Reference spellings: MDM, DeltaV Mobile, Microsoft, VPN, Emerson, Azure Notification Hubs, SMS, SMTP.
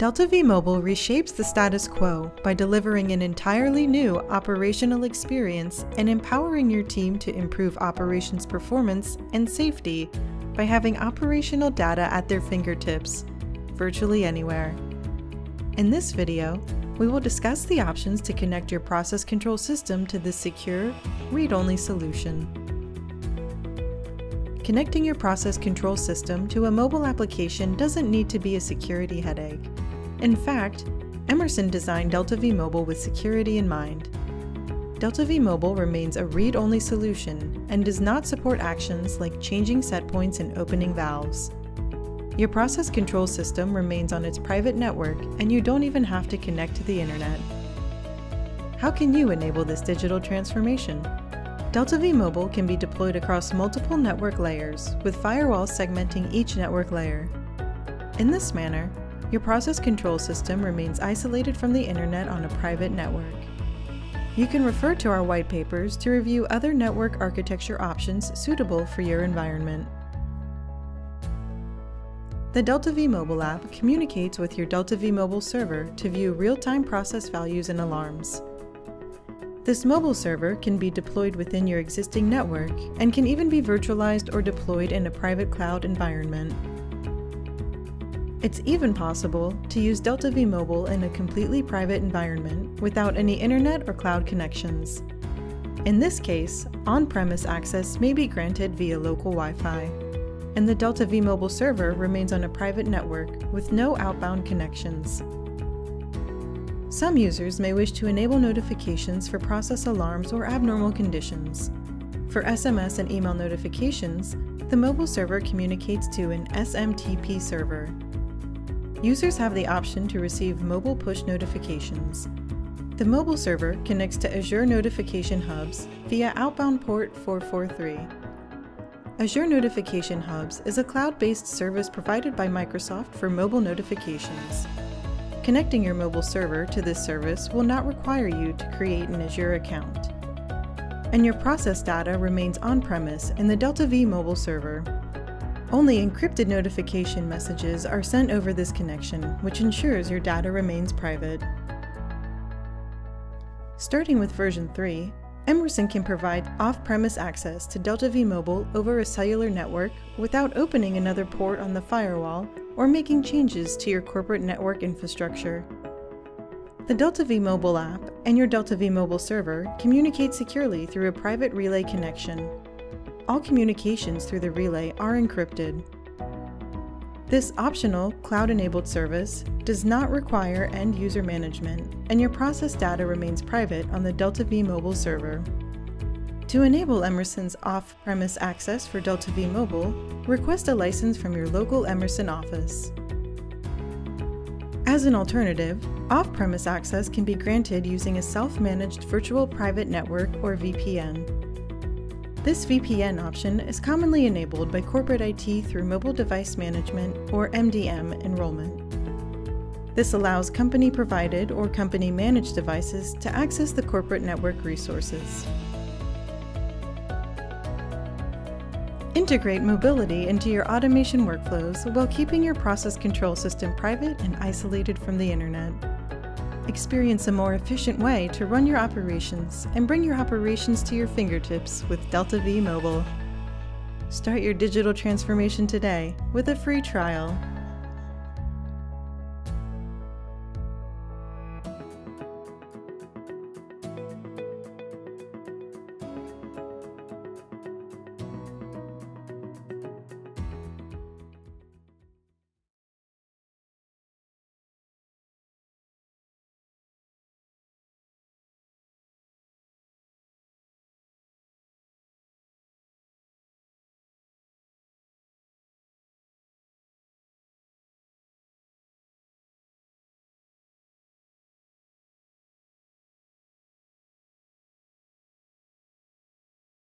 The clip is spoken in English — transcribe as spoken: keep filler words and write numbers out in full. DeltaV Mobile reshapes the status quo by delivering an entirely new operational experience and empowering your team to improve operations performance and safety by having operational data at their fingertips, virtually anywhere. In this video, we will discuss the options to connect your process control system to this secure, read-only solution. Connecting your process control system to a mobile application doesn't need to be a security headache. In fact, Emerson designed DeltaV Mobile with security in mind. DeltaV Mobile remains a read-only solution and does not support actions like changing set points and opening valves. Your process control system remains on its private network and you don't even have to connect to the internet. How can you enable this digital transformation? DeltaV Mobile can be deployed across multiple network layers, with firewalls segmenting each network layer. In this manner, your process control system remains isolated from the internet on a private network. You can refer to our white papers to review other network architecture options suitable for your environment. The DeltaV Mobile app communicates with your DeltaV Mobile server to view real-time process values and alarms. This mobile server can be deployed within your existing network and can even be virtualized or deployed in a private cloud environment. It's even possible to use DeltaV Mobile in a completely private environment without any internet or cloud connections. In this case, on-premise access may be granted via local Wi-Fi, and the DeltaV Mobile server remains on a private network with no outbound connections. Some users may wish to enable notifications for process alarms or abnormal conditions. For S M S and email notifications, the mobile server communicates to an S M T P server. Users have the option to receive mobile push notifications. The mobile server connects to Azure Notification Hubs via outbound port four four three. Azure Notification Hubs is a cloud-based service provided by Microsoft for mobile notifications. Connecting your mobile server to this service will not require you to create an Azure account. And your process data remains on-premise in the DeltaV Mobile server. Only encrypted notification messages are sent over this connection, which ensures your data remains private. Starting with version three, Emerson can provide off-premise access to DeltaV Mobile over a cellular network without opening another port on the firewall or making changes to your corporate network infrastructure. The DeltaV Mobile app and your DeltaV Mobile server communicate securely through a private relay connection. All communications through the relay are encrypted. This optional cloud-enabled service does not require end-user management, and your process data remains private on the DeltaV Mobile server. To enable Emerson's off-premise access for DeltaV Mobile, request a license from your local Emerson office. As an alternative, off-premise access can be granted using a self-managed virtual private network or V P N. This V P N option is commonly enabled by corporate I T through mobile device management or M D M enrollment. This allows company-provided or company-managed devices to access the corporate network resources. Integrate mobility into your automation workflows while keeping your process control system private and isolated from the internet. Experience a more efficient way to run your operations and bring your operations to your fingertips with DeltaV Mobile. Start your digital transformation today with a free trial.